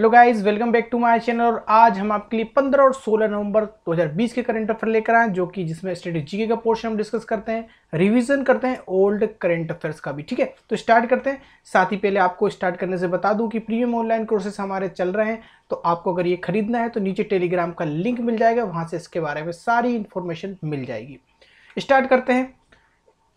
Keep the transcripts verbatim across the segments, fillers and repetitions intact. Hello guys, welcome back to my channel. और आज हम आपके लिए पंद्रह और सोलह नवंबर दो हज़ार बीस के करंट अफेयर लेकर आए, जो कि जिसमें स्टैटिक जीके का पोर्शन हम डिस्कस करते हैं, रिवीजन करते हैं ओल्ड करंट अफेयर्स का भी। ठीक है, तो स्टार्ट करते हैं। साथ ही पहले आपको स्टार्ट करने से बता दूं कि प्रीमियम ऑनलाइन कोर्सेस हमारे चल रहे हैं, तो आपको अगर ये खरीदना है तो नीचे टेलीग्राम का लिंक मिल जाएगा, वहाँ से इसके बारे में सारी इन्फॉर्मेशन मिल जाएगी। स्टार्ट करते हैं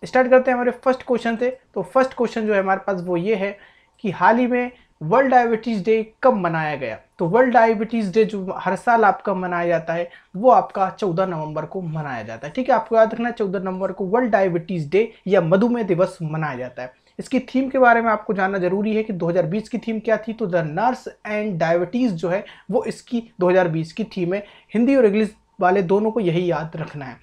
स्टार्ट करते हैं हमारे फर्स्ट क्वेश्चन से। तो फर्स्ट क्वेश्चन जो है हमारे पास वो ये है कि हाल ही में वर्ल्ड डायबिटीज़ डे कब मनाया गया। तो वर्ल्ड डायबिटीज़ डे जो हर साल आपका मनाया जाता है वो आपका चौदह नवंबर को मनाया जाता है। ठीक है, आपको याद रखना है चौदह नवंबर को वर्ल्ड डायबिटीज़ डे या मधुमेह दिवस मनाया जाता है। इसकी थीम के बारे में आपको जानना जरूरी है कि दो हज़ार बीस की थीम क्या थी। तो द नर्स एंड डायबिटीज़ जो है वो इसकी दो हज़ार बीस की थीम है। हिंदी और इंग्लिश वाले दोनों को यही याद रखना है।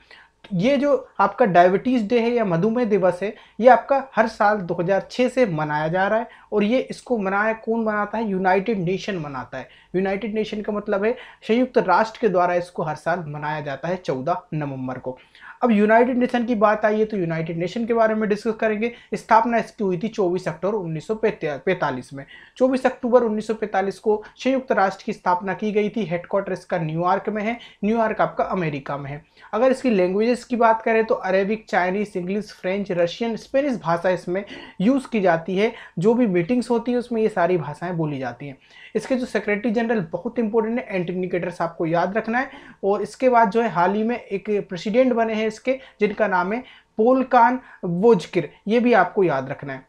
ये जो आपका डायबिटीज़ डे है या मधुमेह दिवस है, ये आपका हर साल दो हज़ार छह से मनाया जा रहा है। और ये इसको मनाया कौन मनाता है? यूनाइटेड नेशन मनाता है। यूनाइटेड नेशन का मतलब है संयुक्त राष्ट्र के द्वारा इसको हर साल मनाया जाता है चौदह नवंबर को। अब यूनाइटेड नेशन की बात आई है तो यूनाइटेड नेशन के बारे में डिस्कस करेंगे। स्थापना इसकी हुई थी चौबीस अक्टूबर उन्नीस सौ पैंतालीस में। चौबीस अक्टूबर उन्नीस सौ पैंतालीस को संयुक्त राष्ट्र की स्थापना की गई थी। हेडक्वार्टर इसका न्यूयॉर्क में है। न्यूयॉर्क आपका अमेरिका में है। अगर इसकी लैंग्वेजेस की बात करें तो Arabic, Chinese, English, French, Russian, Spanish भाषा इसमें यूज़ की जाती है। जो भी मीटिंग्स होती है उसमें ये सारी भाषाएँ बोली जाती हैं। इसके जो सेक्रेटरी जनरल बहुत इंपॉर्टेंट है, एंटोनियो गुटेरेस, आपको याद रखना है। और इसके बाद जो है हाल ही में एक प्रेसिडेंट बने हैं इसके, जिनका नाम है पोलकान वोजकिर, ये भी आपको याद रखना है।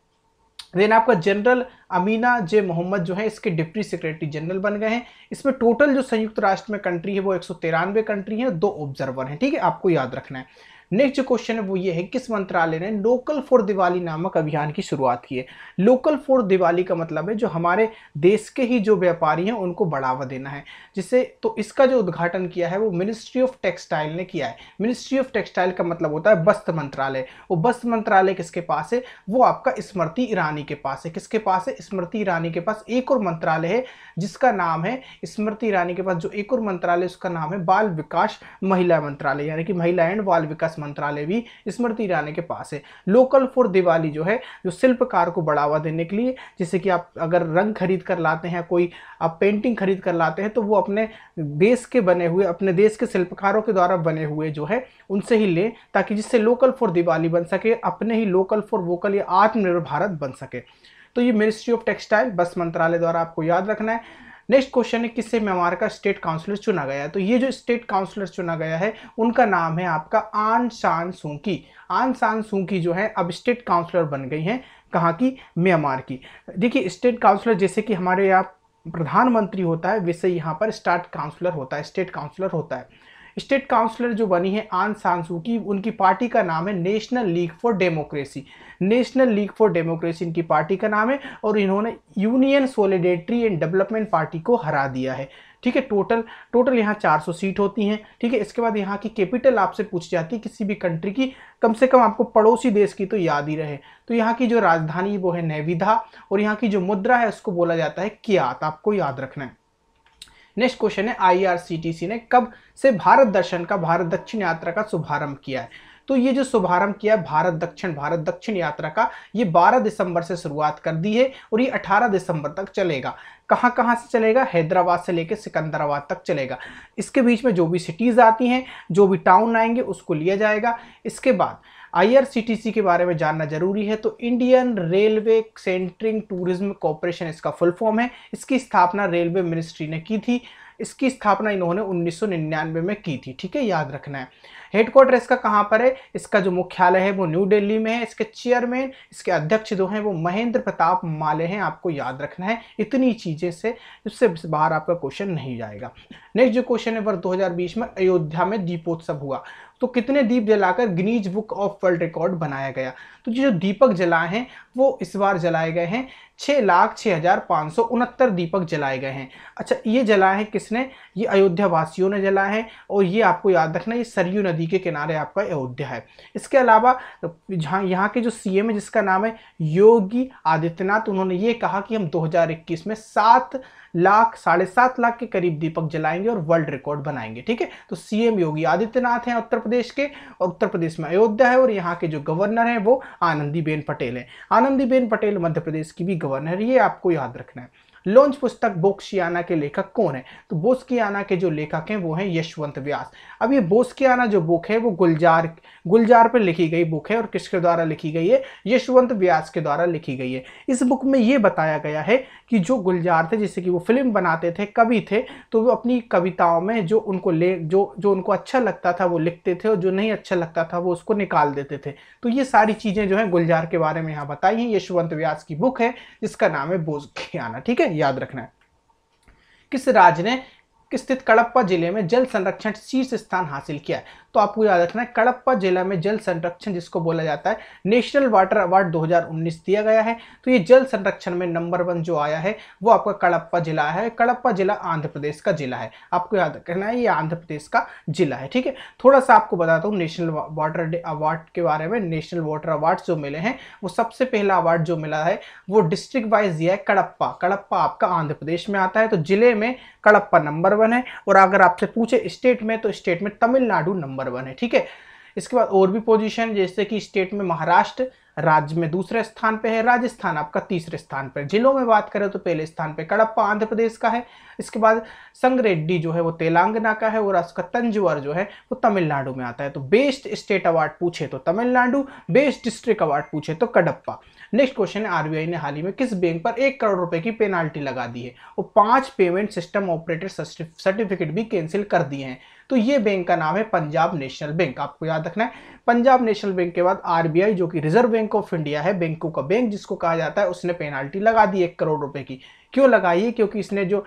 देन आपका जनरल अमीना जे मोहम्मद जो है इसके डिप्टी सेक्रेटरी जनरल बन गए हैं। इसमें टोटल जो संयुक्त राष्ट्र में कंट्री है वो एक सौ तिरानवे कंट्री है, दो ऑब्जर्वर हैं। ठीक है, आपको याद रखना है। नेक्स्ट जो क्वेश्चन है वो ये है, किस मंत्रालय ने लोकल फॉर दिवाली नामक अभियान की शुरुआत की है। लोकल फॉर दिवाली का मतलब है जो हमारे देश के ही जो व्यापारी हैं उनको बढ़ावा देना है, जिससे तो इसका जो उद्घाटन किया है वो मिनिस्ट्री ऑफ टेक्सटाइल ने किया है। मिनिस्ट्री ऑफ टेक्सटाइल का मतलब होता है वस्त्र मंत्रालय। वो वस्त्र मंत्रालय किसके पास है? वो आपका स्मृति ईरानी के पास है। किसके पास है? स्मृति ईरानी के पास। एक और मंत्रालय है जिसका नाम है, स्मृति ईरानी के पास जो एक और मंत्रालय उसका नाम है बाल विकास महिला मंत्रालय, यानी कि महिला एंड बाल विकास मंत्रालय भी स्मृति ईरानी के पास है। लोकल फॉर दिवाली जो है जो शिल्पकार को बढ़ावा देने के लिए, जैसे कि आप अगर रंग खरीद कर लाते हैं, कोई आप पेंटिंग खरीद कर लाते हैं तो वो अपने देश के बने हुए, अपने देश के शिल्पकारों के द्वारा बने हुए जो है उनसे ही लें, ताकि जिससे लोकल फॉर दिवाली बन सके, अपने ही लोकल फॉर वोकल या आत्मनिर्भर भारत बन सके। तो ये मिनिस्ट्री ऑफ टेक्सटाइल बस मंत्रालय द्वारा आपको याद रखना है। नेक्स्ट क्वेश्चन है, किससे म्यांमार का स्टेट काउंसलर चुना गया है। तो ये जो स्टेट काउंसलर चुना गया है उनका नाम है आपका आंग सान सू की। आंग सान सू की जो है अब स्टेट काउंसलर बन गई हैं, कहाँ की? म्यांमार की। देखिए, स्टेट काउंसलर जैसे कि हमारे यहाँ प्रधानमंत्री होता है वैसे यहाँ पर स्टेट काउंसलर होता है स्टेट काउंसलर होता है स्टेट काउंसलर जो बनी है आंग सान सू की, उनकी पार्टी का नाम है National League for Democracy. National League for Democracy इनकी पार्टी का नाम है। और इन्होंने Union Solidarity and Development Party को हरा दिया है। ठीक है, टोटल टोटल यहाँ चार सौ सीट होती हैं। ठीक है, इसके बाद यहाँ की कैपिटल आपसे पूछ जाती है, किसी भी कंट्री की, कम से कम आपको पड़ोसी देश की तो याद ही रहे। तो यहाँ की जो राजधानी वो है नैविदा, और यहाँ की जो मुद्रा है उसको बोला जाता है कियात, आपको याद रखना है। नेक्स्ट क्वेश्चन है, आईआरसीटीसी ने कब से भारत दर्शन का, भारत दक्षिण यात्रा का शुभारंभ किया है। तो ये जो शुभारंभ किया है भारत दक्षिण भारत दक्षिण यात्रा का, ये बारह दिसंबर से शुरुआत कर दी है और ये अठारह दिसंबर तक चलेगा। कहाँ कहाँ से चलेगा? हैदराबाद से लेकर सिकंदराबाद तक चलेगा। इसके बीच में जो भी सिटीज़ आती हैं, जो भी टाउन आएंगे उसको लिया जाएगा। इसके बाद आईआरसीटीसी के बारे में जानना जरूरी है। तो Indian Railway centring tourism corporation इसका फुल फॉर्म है। इसकी स्थापना रेलवे मिनिस्ट्री ने की थी। इसकी स्थापना इन्होंने उन्नीस सौ निन्यानवे में की थी। ठीक है, याद रखना है। हेडक्वार्टर इसका कहाँ पर है? इसका जो मुख्यालय है वो न्यू दिल्ली में है। इसके चेयरमैन, इसके अध्यक्ष जो हैं वो महेंद्र प्रताप माले हैं, आपको याद रखना है। इतनी चीज़ें से इससे बाहर आपका क्वेश्चन नहीं जाएगा। नेक्स्ट जो क्वेश्चन है, वर्ष दो हज़ार बीस में अयोध्या में दीपोत्सव हुआ, तो कितने दीप जलाकर Guinness book of world record बनाया गया। तो जो दीपक जलाए हैं वो इस बार जलाए गए हैं छः लाख छः हज़ार पाँच सौ उनहत्तर दीपक जलाए गए हैं। अच्छा, ये जलाए हैं किसने? ये अयोध्या वासियों ने जलाए हैं। और ये आपको याद रखना, ये सरयू नदी के किनारे आपका अयोध्या है। इसके अलावा जहाँ यहाँ के जो सीएम है जिसका नाम है योगी आदित्यनाथ, उन्होंने ये कहा कि हम दो हज़ार इक्कीस में सात लाख साढ़े सात लाख के करीब दीपक जलाएंगे और वर्ल्ड रिकॉर्ड बनाएंगे। ठीक है, तो सीएम योगी आदित्यनाथ हैं उत्तर प्रदेश के, और उत्तर प्रदेश में अयोध्या है। और यहाँ के जो गवर्नर हैं वो आनंदीबेन पटेल हैं। आनंदीबेन पटेल मध्य प्रदेश की भी गवर्नर, ये आपको याद रखना है। लॉन्च पुस्तक बोस्कियाना के लेखक कौन है? तो बोस्कियाना के जो लेखक हैं वो हैं यशवंत व्यास। अब ये बोस्कियाना जो बुक है वो गुलजार गुलजार पर लिखी गई बुक है और किसके द्वारा लिखी गई है? यशवंत व्यास के द्वारा लिखी गई है। इस बुक में ये बताया गया है कि जो गुलजार थे, जिससे कि वो फिल्म बनाते थे, कवि थे, तो वो अपनी कविताओं में जो उनको ले जो जो उनको अच्छा लगता था वो लिखते थे और जो नहीं अच्छा लगता था वो उसको निकाल देते थे। तो ये सारी चीज़ें जो हैं गुलजार के बारे में यहाँ बताई हैं। यशवंत व्यास की बुक है जिसका नाम है बोस्कियाना, ठीक है, याद रखना है। किस राज्य ने स्थित कड़प्पा जिले में जल संरक्षण शीर्ष स्थान हासिल किया है? तो आपको याद रखना है कड़प्पा जिला में जल संरक्षण, जिसको बोला जाता है नेशनल वाटर अवार्ड दो हज़ार उन्नीस दिया गया है, तो ये जल संरक्षण में नंबर वन जो आया है वो आपका कड़प्पा जिला है। कड़प्पा जिला आंध्र प्रदेश का जिला है, आपको याद रखना है ये आंध्र प्रदेश का जिला है, ठीक है। थोड़ा सा आपको बताता हूँ नेशनल वाटर अवार्ड के बारे में। नेशनल वाटर अवार्ड जो मिले हैं वो सबसे पहला अवार्ड जो मिला है वो डिस्ट्रिक्ट वाइज दिया है। कड़प्पा कड़प्पा आपका आंध्र प्रदेश में आता है, तो जिले में कड़प्पा नंबर वन है, और अगर आपसे पूछे स्टेट में तो स्टेट में तमिलनाडु नंबर वन है, ठीक है। इसके बाद और भी पोजीशन, जैसे कि स्टेट में महाराष्ट्र राज्य में दूसरे स्थान पे है, राजस्थान आपका तीसरे स्थान पे। जिलों में बात करें तो पहले स्थान पे कड़प्पा आंध्र प्रदेश का है, इसके बाद संगरेड्डी जो है वो तेलंगाना का है, और उसका तंजौर जो है वो तमिलनाडु में आता है। तो बेस्ट स्टेट अवार्ड पूछे तो तमिलनाडु, बेस्ट डिस्ट्रिक्ट अवार्ड पूछे तो कड़प्पा। नेक्स्ट क्वेश्चन है आरबीआई ने हाल ही में किस बैंक पर एक करोड़ रुपए की पेनाल्टी लगा दी है और पाँच पेमेंट सिस्टम ऑपरेटर सर्टिफिकेट भी कैंसिल कर दिए हैं? तो ये बैंक का नाम है पंजाब नेशनल बैंक, आपको याद रखना है। पंजाब नेशनल बैंक के बाद आरबीआई जो कि रिजर्व बैंक ऑफ इंडिया है, बैंकों का बैंक जिसको कहा जाता है, उसने पेनाल्टी लगा दी एक करोड़ रुपए की। क्यों लगाई है? क्योंकि इसने जो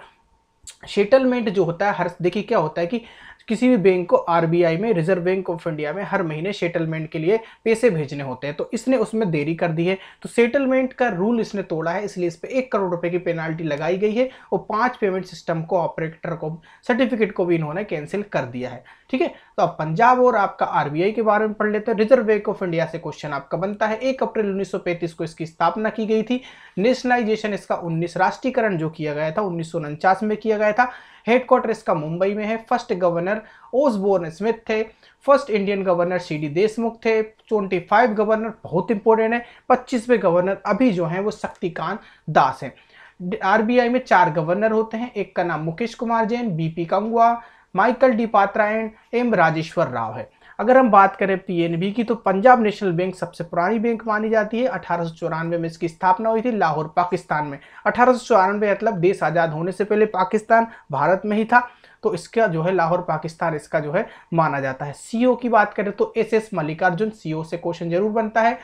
सेटलमेंट जो होता है, हर देखिए क्या होता है कि किसी भी बैंक को आरबीआई में, रिजर्व बैंक ऑफ इंडिया में, हर महीने सेटलमेंट के लिए पैसे भेजने होते हैं, तो इसने उसमें देरी कर दी है, तो सेटलमेंट का रूल इसने तोड़ा है, इसलिए इस पर एक करोड़ रुपए की पेनाल्टी लगाई गई है और पांच पेमेंट सिस्टम को, ऑपरेटर को, सर्टिफिकेट को भी इन्होंने कैंसिल कर दिया है, ठीक है। तो आप पंजाब और आपका आरबीआई के बारे में पढ़ लेते हैं। रिजर्व बैंक ऑफ इंडिया से क्वेश्चन आपका बनता है, एक अप्रैल उन्नीस सौ पैंतीस को इसकी स्थापना की गई थी। नेशनलाइजेशन इसका उन्नीस राष्ट्रीयकरण जो किया गया था उन्नीस सौ उनचास में किया गया था। हेडक्वार्टर इसका मुंबई में है। फर्स्ट गवर्नर ओसबोर्न स्मिथ थे। First Indian governor C D Deshmukh थे। पच्चीस गवर्नर बहुत इंपॉर्टेंट है, पच्चीसवें गवर्नर अभी जो हैं वो शक्तिकांत दास हैं। आरबीआई में चार गवर्नर होते हैं, एक का नाम Mukesh Kumar Jain, B P Kanungo, Michael D Patra and M Rajeshwar Rao है। अगर हम बात करें पीएनबी की तो पंजाब नेशनल बैंक सबसे पुरानी बैंक मानी जाती है। अठारह सौ चौरानवे में इसकी स्थापना हुई थी लाहौर पाकिस्तान में। अठारह सौ चौरानवे मतलब देश आज़ाद होने से पहले पाकिस्तान भारत में ही था, तो इसका जो है लाहौर पाकिस्तान इसका जो है माना जाता है। सीईओ की बात करें तो एस एस मल्लिकार्जुन, सीईओ से क्वेश्चन जरूर बनता है।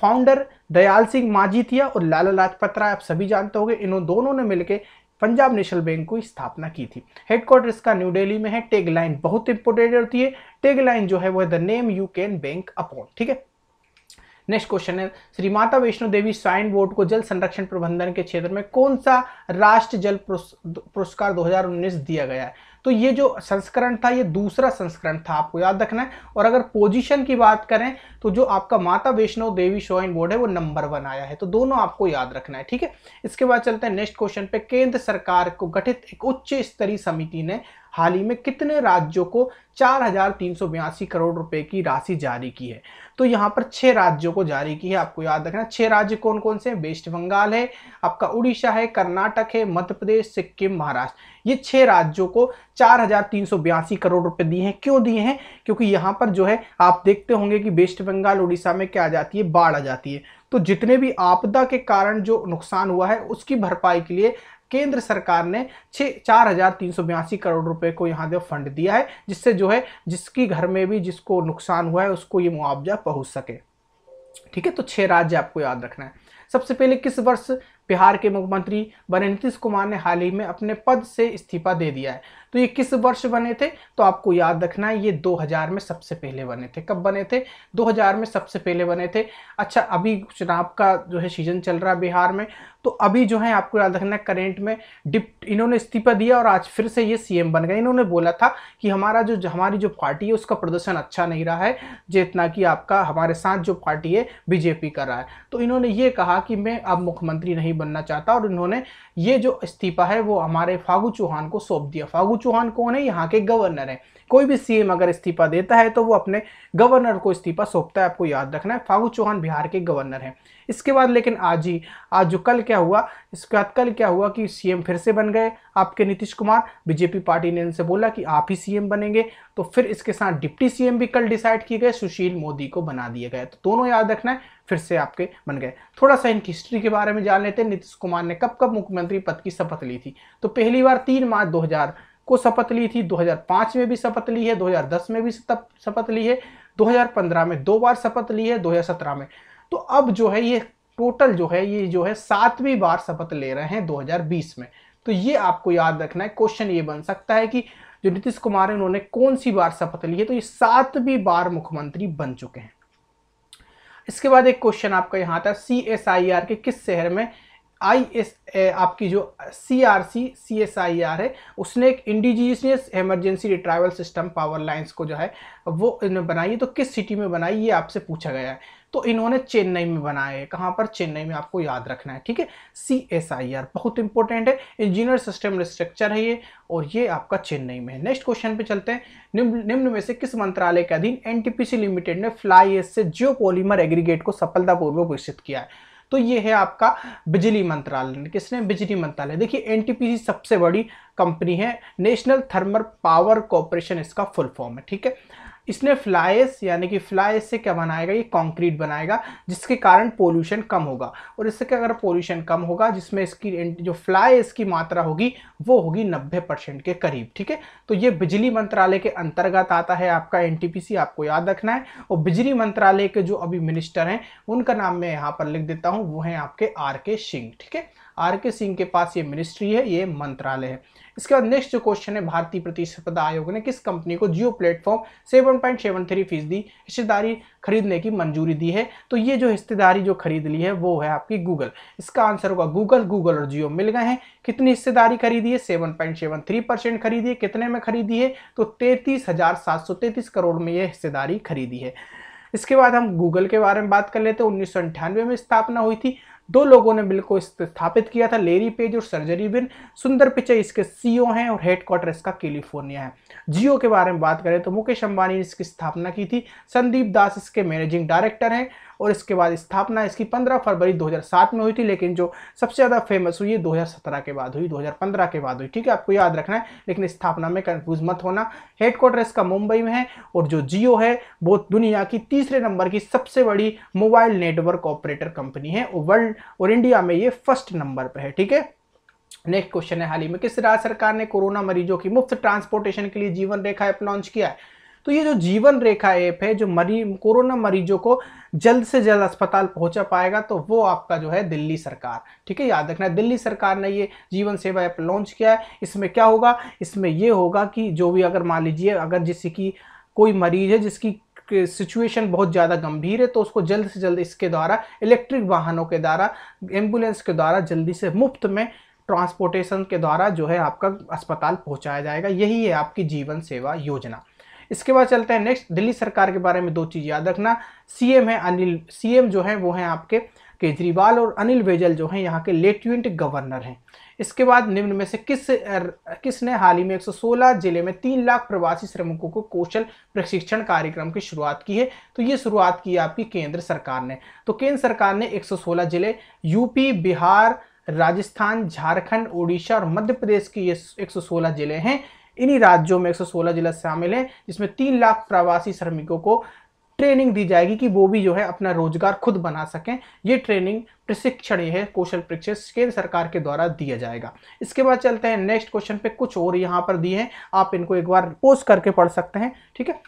फाउंडर दयाल सिंह मांझीतिया और लाला लाजपत राय आप सभी जानते होंगे, इन्होंने दोनों ने मिलकर पंजाब नेशनल बैंक की स्थापना की थी। हेडक्वार्टर इसका न्यू दिल्ली में है। टैगलाइन बहुत इंपोर्टेंट होती है, टैगलाइन जो है वो the name you can bank upon, ठीक है। नेक्स्ट क्वेश्चन है श्री माता वैष्णो देवी श्राइन बोर्ड को जल संरक्षण प्रबंधन के क्षेत्र में कौन सा राष्ट्रीय जल पुरस्कार दो हज़ार उन्नीस दिया गया है? तो ये जो संस्करण था ये दूसरा संस्करण था, आपको याद रखना है। और अगर पोजीशन की बात करें तो जो आपका माता वैष्णो देवी श्राइन बोर्ड है वो नंबर वन आया है, तो दोनों आपको याद रखना है, ठीक है। इसके बाद चलते हैं नेक्स्ट क्वेश्चन पे। केंद्र सरकार को गठित एक उच्च स्तरीय समिति ने हाल ही में कितने राज्यों को चार हजार तीन सौ बयासी करोड़ रुपए की राशि जारी की है? तो यहाँ पर छह राज्यों को जारी की है, आपको याद रखना। छह राज्य कौन कौन से हैं? वेस्ट बंगाल है, आपका उड़ीसा है, कर्नाटक है, मध्य प्रदेश, सिक्किम, महाराष्ट्र। ये छह राज्यों को चार हजार तीन सौ बयासी करोड़ रुपए दिए हैं। क्यों दिए हैं? क्योंकि यहाँ पर जो है आप देखते होंगे कि वेस्ट बंगाल उड़ीसा में क्या आ जाती है, बाढ़ आ जाती है, तो जितने भी आपदा के कारण जो नुकसान हुआ है उसकी भरपाई के लिए केंद्र सरकार ने छः चार हज़ार तीन सौ बयासी करोड़ रुपए को यहाँ जो फंड दिया है, जिससे जो है जिसकी घर में भी जिसको नुकसान हुआ है उसको ये मुआवजा पहुँच सके, ठीक है। तो छः राज्य आपको याद रखना है। सबसे पहले किस वर्ष बिहार के मुख्यमंत्री बने नीतीश कुमार ने हाल ही में अपने पद से इस्तीफा दे दिया है? तो ये किस वर्ष बने थे? तो आपको याद रखना है ये दो हज़ार में सबसे पहले बने थे। कब बने थे? दो हज़ार में सबसे पहले बने थे। अच्छा, अभी चुनाव का जो है सीजन चल रहा है बिहार में, तो अभी जो है आपको याद रखना है करेंट में डिप्ट इन्होंने इस्तीफा दिया और आज फिर से ये सीएम बन गए। इन्होंने बोला था कि हमारा जो हमारी जो पार्टी है उसका प्रदर्शन अच्छा नहीं रहा है जितना कि आपका हमारे साथ जो पार्टी है बीजेपी कर रहा है, तो इन्होंने ये कहा कि मैं अब मुख्यमंत्री नहीं बनना चाहता, और इन्होंने ये जो इस्तीफा है वो हमारे फागू चौहान को सौंप दिया। फागू चौहान कौन है? यहाँ के गवर्नर है। कोई भी सीएम अगर इस्तीफा देता है तो वो अपने गवर्नर को इस्तीफा सौंपता है, आपको याद रखना है। फागू चौहान बिहार के गवर्नर हैं। इसके बाद लेकिन आज ही आज जो कल क्या हुआ, इसके बाद कल क्या हुआ कि सीएम फिर से बन गए आपके नीतीश कुमार। बीजेपी पार्टी ने इनसे बोला कि आप ही सीएम बनेंगे, तो फिर इसके साथ डिप्टी सीएम भी कल डिसाइड किए गए, सुशील मोदी को बना दिए गए। तो दोनों याद रखना है, फिर से आपके बन गए। थोड़ा सा इनकी हिस्ट्री के बारे में जान लेते हैं। नीतीश कुमार ने कब कब मुख्यमंत्री पद की शपथ ली थी, तो पहली बार तीन मार्च दो हजार को शपथ ली थी, दो हजार पाँच में भी शपथ ली है, दो हजार दस में भी शपथ ली है, दो हजार पंद्रह में दो बार शपथ ली है, दो हजार सत्रह में। तो अब जो है ये टोटल जो है ये जो है सातवीं बार शपथ ले रहे हैं दो हजार बीस में। तो ये आपको याद रखना है। क्वेश्चन ये बन सकता है कि जो नीतीश कुमार है उन्होंने कौन सी बार शपथ ली है, तो ये सातवीं बार मुख्यमंत्री बन चुके हैं। इसके बाद एक क्वेश्चन आपका यहाँ आता है, सी एस आई आर के किस शहर में आई एस आपकी जो C R C C S I R है उसने एक indigenous emergency retrieval system power lines को जो है वो बनाई है, तो किस सिटी में बनाई ये आपसे पूछा गया है। तो इन्होंने चेन्नई में बनाया है। कहाँ पर? चेन्नई में, आपको याद रखना है। ठीक है, सी एस आई आर बहुत इंपॉर्टेंट है, इंजीनियर सिस्टम स्ट्रक्चर है ये, और ये आपका चेन्नई में है। नेक्स्ट क्वेश्चन पे चलते हैं। निम्न निम्न में से किस मंत्रालय के अधीन N T P C limited ने फ्लाई एस से जियो पॉलीमर एग्रीगेट को सफलतापूर्वक विकसित किया है? तो ये है आपका बिजली मंत्रालय। किसने? बिजली मंत्रालय। देखिए एनटीपीसी सबसे बड़ी कंपनी है, नेशनल थर्मल पावर कॉर्पोरेशन इसका फुल फॉर्म है। ठीक है, इसने फ्लाइस यानी कि फ्लाइस से क्या बनाएगा, ये कंक्रीट बनाएगा जिसके कारण पोल्यूशन कम होगा, और इससे क्या अगर पोल्यूशन कम होगा जिसमें इसकी जो फ्लाइस की मात्रा होगी वो होगी नब्बे परसेंट के करीब। ठीक है, तो ये बिजली मंत्रालय के अंतर्गत आता है आपका एनटीपीसी, आपको याद रखना है। और बिजली मंत्रालय के जो अभी मिनिस्टर हैं उनका नाम मैं यहाँ पर लिख देता हूँ, वो हैं आपके आर के सिंह। ठीक है, आर के सिंह के पास ये मिनिस्ट्री है, ये मंत्रालय है। इसके बाद नेक्स्ट जो क्वेश्चन है, भारतीय प्रतिस्पर्धा आयोग ने किस कंपनी को Jio platform seven point seven three फीसदी हिस्सेदारी खरीदने की मंजूरी दी है? तो ये जो हिस्सेदारी जो खरीद ली है वो है आपकी गूगल। इसका आंसर होगा गूगल। गूगल और जियो मिल गए हैं। कितनी हिस्सेदारी खरीदी है? Seven point seven three percent खरीदी है। कितने में खरीदी है? तो तैतीस हजार सात सौ तैतीस करोड़ में ये हिस्सेदारी खरीदी है। इसके बाद हम गूगल के बारे में बात कर लेते हैं। उन्नीस सौ अंठानवे में स्थापना हुई थी। दो लोगों ने बिल्कुल स्थापित किया था, लेरी पेज और सर्जरी बिन। सुंदर पिचाई इसके सीईओ हैं और हेडक्वार्टर इसका कैलिफोर्निया है। जियो के बारे में बात करें तो मुकेश अंबानी ने इसकी स्थापना की थी, संदीप दास इसके मैनेजिंग डायरेक्टर हैं। और इसके बाद स्थापना इसकी पंद्रह फरवरी दो हजार सात में हुई थी, लेकिन जो सबसे ज़्यादा फेमस हुई है दो हजार सत्रह के बाद हुई, दो हजार पंद्रह के बाद हुई। ठीक है, आपको याद रखना है, लेकिन स्थापना में कंफ्यूज मत होना। हेडक्वार्टर इसका मुंबई में है। और जो जियो है वो दुनिया की तीसरे नंबर की सबसे बड़ी मोबाइल नेटवर्क ऑपरेटर कंपनी है, वर्ल्ड और इंडिया में ये फर्स्ट नंबर पर है। ठीक है, नेक्स्ट क्वेश्चन है, हाल ही में किस राज्य सरकार ने कोरोना मरीजों की मुफ्त ट्रांसपोर्टेशन के लिए जीवन रेखा ऐप लॉन्च किया है? तो ये जो जीवन रेखा ऐप है जो मरी कोरोना मरीजों को जल्द से जल्द अस्पताल पहुंचा पाएगा, तो वो आपका जो है दिल्ली सरकार। ठीक है, याद रखना है, दिल्ली सरकार ने ये जीवन सेवा ऐप लॉन्च किया है। इसमें क्या होगा? इसमें ये होगा कि जो भी अगर मान लीजिए अगर जिसकी की कोई मरीज है जिसकी सिचुएशन बहुत ज़्यादा गंभीर है, तो उसको जल्द से जल्द इसके द्वारा इलेक्ट्रिक वाहनों के द्वारा एम्बुलेंस के द्वारा जल्दी से मुफ्त में ट्रांसपोर्टेशन के द्वारा जो है आपका अस्पताल पहुँचाया जाएगा। यही है आपकी जीवन सेवा योजना। इसके बाद चलते हैं नेक्स्ट, दिल्ली सरकार के बारे में दो चीज़ याद रखना। सीएम है अनिल, सीएम जो है वो हैं आपके केजरीवाल, और अनिल बैजल जो हैं यहाँ के लेफ्टिनेंट गवर्नर हैं। इसके बाद निम्न में से किस किसने हाल ही में एक सौ सोलह जिले में तीन लाख प्रवासी श्रमिकों को कौशल प्रशिक्षण कार्यक्रम की शुरुआत की है? तो ये शुरुआत की आपकी केंद्र सरकार ने। तो केंद्र सरकार ने एक सौ सोलह जिले यूपी, बिहार, राजस्थान, झारखंड, उड़ीसा और मध्य प्रदेश के ये एक सौ सोलह जिले हैं। इन्हीं राज्यों में एक सौ सोलह जिला शामिल हैं जिसमें तीन लाख प्रवासी श्रमिकों को ट्रेनिंग दी जाएगी कि वो भी जो है अपना रोजगार खुद बना सकें। ये ट्रेनिंग प्रशिक्षण है कौशल प्रशिक्षण केंद्र सरकार के द्वारा दिया जाएगा। इसके बाद चलते हैं नेक्स्ट क्वेश्चन पे, कुछ और यहाँ पर दिए हैं, आप इनको एक बार पोस्ट करके पढ़ सकते हैं। ठीक है,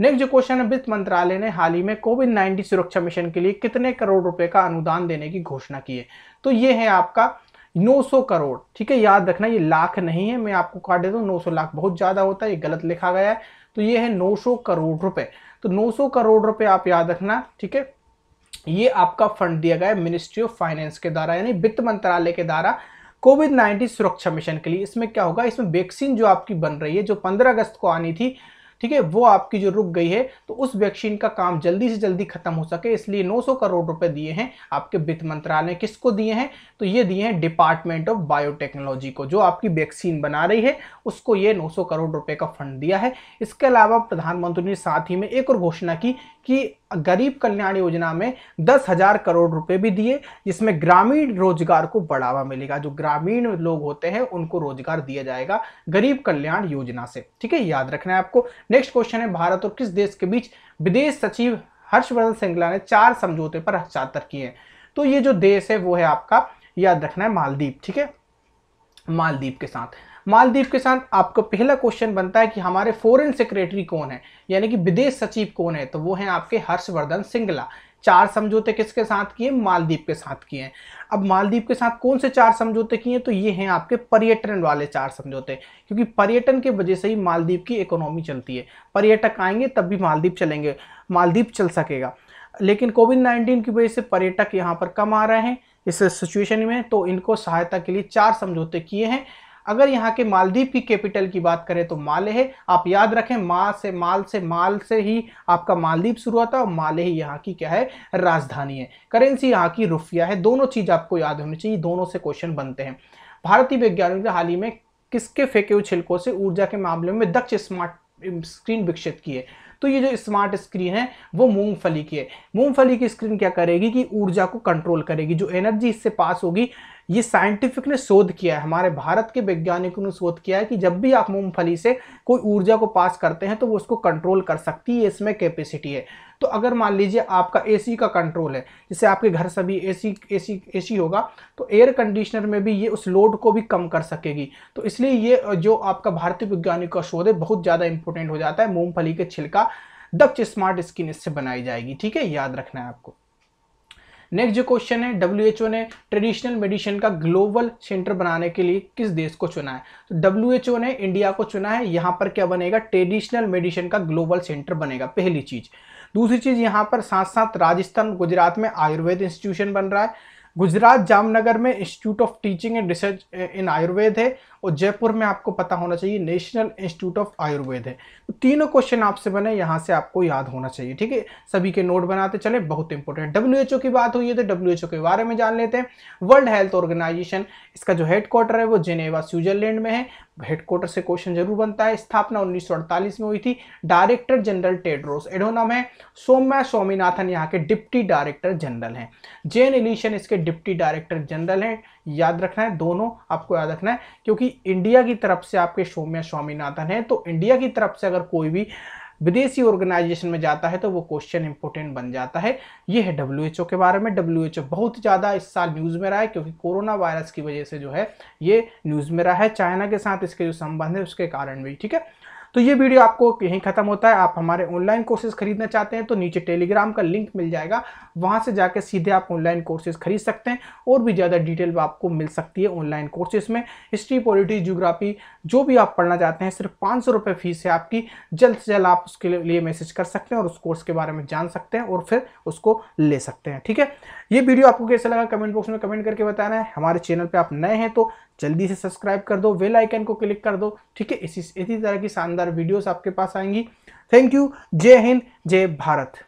नेक्स्ट जो क्वेश्चन है, वित्त मंत्रालय ने हाल ही में कोविड नाइन्टीन सुरक्षा मिशन के लिए कितने करोड़ रुपए का अनुदान देने की घोषणा की है? तो ये है आपका नौ सौ करोड़। ठीक है, याद रखना ये लाख नहीं है, मैं आपको काट देता हूँ, नौ सौ लाख बहुत ज़्यादा होता है, ये गलत लिखा गया है। तो ये है नौ सौ करोड़ रुपए। तो नौ सौ करोड़ रुपए आप याद रखना। ठीक है, ये आपका फंड दिया गया है मिनिस्ट्री ऑफ फाइनेंस के द्वारा, यानी वित्त मंत्रालय के द्वारा कोविड नाइन्टीन सुरक्षा मिशन के लिए। इसमें क्या होगा, इसमें वैक्सीन जो आपकी बन रही है जो पंद्रह अगस्त को आनी थी, ठीक है, वो आपकी जो रुक गई है, तो उस वैक्सीन का काम जल्दी से जल्दी खत्म हो सके, इसलिए नौ सौ करोड़ रुपए दिए हैं आपके वित्त मंत्रालय। किसको दिए हैं? तो ये दिए हैं डिपार्टमेंट ऑफ बायोटेक्नोलॉजी को, जो आपकी वैक्सीन बना रही है उसको ये नौ सौ करोड़ रुपए का फंड दिया है। इसके अलावा प्रधानमंत्री ने साथ ही में एक और घोषणा की कि गरीब कल्याण योजना में दस हजार करोड़ रुपए भी दिए, जिसमें ग्रामीण रोजगार को बढ़ावा मिलेगा। जो ग्रामीण लोग होते हैं उनको रोजगार दिया जाएगा गरीब कल्याण योजना से। ठीक है, याद रखना है आपको। नेक्स्ट क्वेश्चन है, भारत और किस देश के बीच विदेश सचिव हर्षवर्धन श्रृंगला ने चार समझौते पर हस्ताक्षर किए हैं? तो ये जो देश है वो है आपका, याद रखना है, मालदीव। ठीक है, मालदीव के साथ मालदीव के साथ आपको पहला क्वेश्चन बनता है कि हमारे फॉरेन सेक्रेटरी कौन है, यानी कि विदेश सचिव कौन है? तो वो हैं आपके हर्षवर्धन श्रृंगला। चार समझौते किसके साथ किए? मालदीव के साथ किए हैं। अब मालदीव के साथ कौन से चार समझौते किए? तो ये हैं आपके पर्यटन वाले चार समझौते, क्योंकि पर्यटन के वजह से ही मालदीव की इकोनॉमी चलती है। पर्यटक आएंगे तब भी मालदीव चलेंगे, मालदीव चल सकेगा। लेकिन कोविड नाइन्टीन की वजह से पर्यटक यहाँ पर कम आ रहे हैं इस सिचुएशन में, तो इनको सहायता के लिए चार समझौते किए हैं। अगर यहाँ के मालदीव की कैपिटल की बात करें तो माले है। आप याद रखें, मा से माल से माल से ही आपका मालदीव शुरू होता है और माले ही यहाँ की क्या है, राजधानी है। करेंसी यहाँ की रुपया है। दोनों चीज आपको याद होनी चाहिए, दोनों से क्वेश्चन बनते हैं। भारतीय वैज्ञानिकों ने हाल ही में किसके फेंके हुए छिलकों से ऊर्जा के मामले में दक्ष स्मार्ट स्क्रीन विकसित की है? तो ये जो स्मार्ट स्क्रीन है वो मूंगफली की है। मूंगफली की स्क्रीन क्या करेगी कि ऊर्जा को कंट्रोल करेगी, जो एनर्जी इससे पास होगी। ये साइंटिफिक ने शोध किया है, हमारे भारत के वैज्ञानिकों ने शोध किया है कि जब भी आप मूंगफली से कोई ऊर्जा को पास करते हैं तो वो उसको कंट्रोल कर सकती है, इसमें कैपेसिटी है। तो अगर मान लीजिए आपका एसी का कंट्रोल है, जैसे आपके घर सभी एसी एसी एसी होगा, तो एयर कंडीशनर में भी ये उस लोड को भी कम कर सकेगी। तो इसलिए ये जो आपका भारतीय वैज्ञानिक का शोध है बहुत ज़्यादा इंपॉर्टेंट हो जाता है। मूंगफली के छिलका दक्ष स्मार्ट स्किन इससे बनाई जाएगी। ठीक है, याद रखना है आपको। नेक्स्ट जो क्वेश्चन है, डब्ल्यू एच ओ ने ट्रेडिशनल मेडिसिन का ग्लोबल सेंटर बनाने के लिए किस देश को चुना है? तो डब्ल्यू एच ओ ने इंडिया को चुना है। यहाँ पर क्या बनेगा? ट्रेडिशनल मेडिसिन का ग्लोबल सेंटर बनेगा, पहली चीज़। दूसरी चीज़, यहाँ पर साथ साथ राजस्थान गुजरात में आयुर्वेद इंस्टीट्यूशन बन रहा है। गुजरात जामनगर में Institute of Teaching and Research in Ayurveda है, और जयपुर में आपको पता होना चाहिए नेशनल इंस्टीट्यूट ऑफ आयुर्वेद है। तो तीनों क्वेश्चन आपसे बने, यहाँ से आपको याद होना चाहिए। ठीक है, सभी के नोट बनाते चले, बहुत इंपॉर्टेंट। डब्ल्यूएचओ की बात हुई है तो डब्ल्यूएचओ के बारे में जान लेते हैं। वर्ल्ड हेल्थ ऑर्गेनाइजेशन, इसका जो हेडक्वार्टर है वो जिनेवा स्विट्जरलैंड में है। हेडक्वार्टर से क्वेश्चन जरूर बनता है। स्थापना उन्नीस सौ अड़तालीस में हुई थी। डायरेक्टर जनरल टेड्रोस एडोनम है। सौम्या स्वामीनाथन यहाँ के डिप्टी डायरेक्टर जनरल हैं। जेन एलिशन इसके डिप्टी डायरेक्टर जनरल हैं। याद रखना है, दोनों आपको याद रखना है, क्योंकि इंडिया की तरफ से आपके सौम्या स्वामीनाथन है। तो इंडिया की तरफ से अगर कोई भी विदेशी ऑर्गेनाइजेशन में जाता है तो वो क्वेश्चन इंपॉर्टेंट बन जाता है। ये है डब्ल्यूएचओ के बारे में। डब्ल्यूएचओ बहुत ज़्यादा इस साल न्यूज़ में रहा है, क्योंकि कोरोना वायरस की वजह से जो है ये न्यूज़ में रहा है। चाइना के साथ इसके जो संबंध है उसके कारण भी। ठीक है, तो ये वीडियो आपको यहीं खत्म होता है। आप हमारे ऑनलाइन कोर्सेज खरीदना चाहते हैं तो नीचे टेलीग्राम का लिंक मिल जाएगा, वहां से जाके सीधे आप ऑनलाइन कोर्सेज खरीद सकते हैं। और भी ज़्यादा डिटेल आपको मिल सकती है ऑनलाइन कोर्सेज में। हिस्ट्री, पॉलिटिक्स, ज्योग्राफी जो भी आप पढ़ना चाहते हैं, सिर्फ पाँच सौ रुपये फीस है आपकी। जल्द से जल्द आप उसके लिए मैसेज कर सकते हैं और उस कोर्स के बारे में जान सकते हैं और फिर उसको ले सकते हैं। ठीक है, ये वीडियो आपको कैसा लगा कमेंट बॉक्स में कमेंट करके बताना है। हमारे चैनल पर आप नए हैं तो जल्दी से सब्सक्राइब कर दो, बेल आइकन को क्लिक कर दो। ठीक है, इसी इसी तरह की शानदार वीडियोस आपके पास आएंगी। थैंक यू, जय हिंद, जय भारत।